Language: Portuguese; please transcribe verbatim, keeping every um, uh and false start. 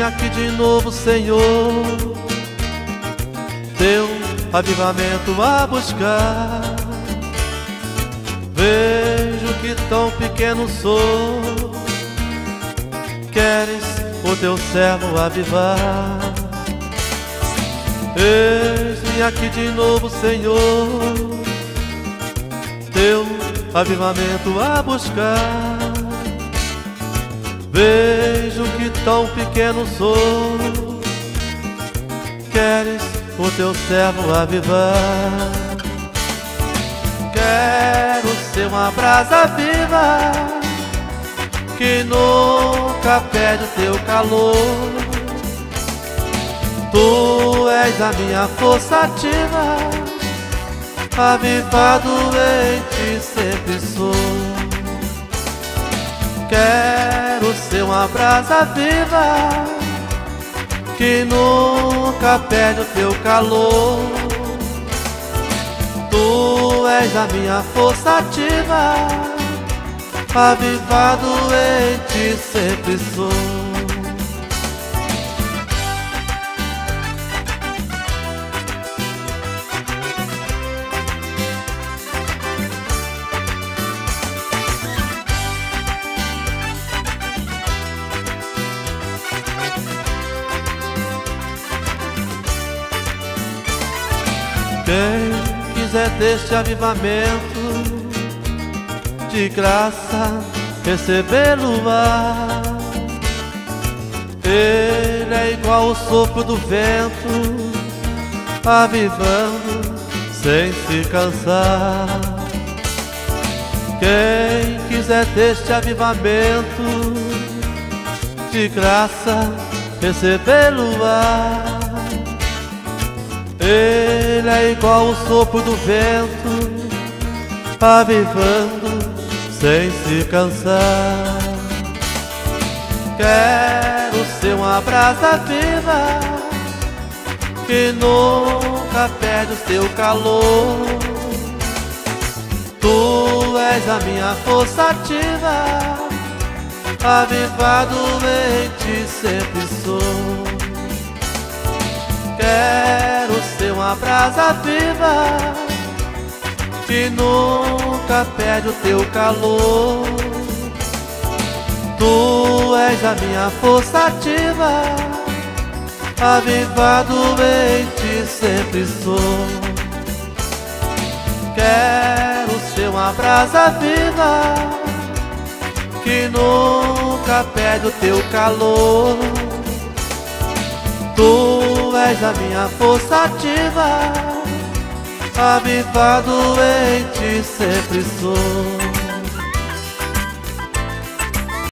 vem aqui de novo, Senhor, teu avivamento a buscar. Vejo que tão pequeno sou, queres o teu servo avivar. Eis-me aqui de novo, Senhor, teu avivamento a buscar. Vejo que tão pequeno sou, queres o teu servo avivar. Quero ser uma brasa viva que nunca perde o teu calor. Tu és a minha força ativa, avivado em ti sempre sou. Quero ser uma brasa viva que nunca perde o teu calor. Tu és a minha força ativa, avivado em ti sempre sou. Quem quiser deste avivamento de graça recebê-lo-á. Ele é igual o sopro do vento, avivando sem se cansar. Quem quiser deste avivamento de graça recebê-lo-á. Ele é igual o sopro do vento, avivando sem se cansar. Quero ser uma brasa viva que nunca perde o seu calor. Tu és a minha força ativa, avivado em ti sempre sou. Quero ser uma brasa viva que nunca perde o teu calor. Tu és a minha força ativa, avivado em ti sempre sou. Quero ser uma brasa viva que nunca perde o teu calor. Tu Tu és a minha força ativa, avivado em ti sempre sou.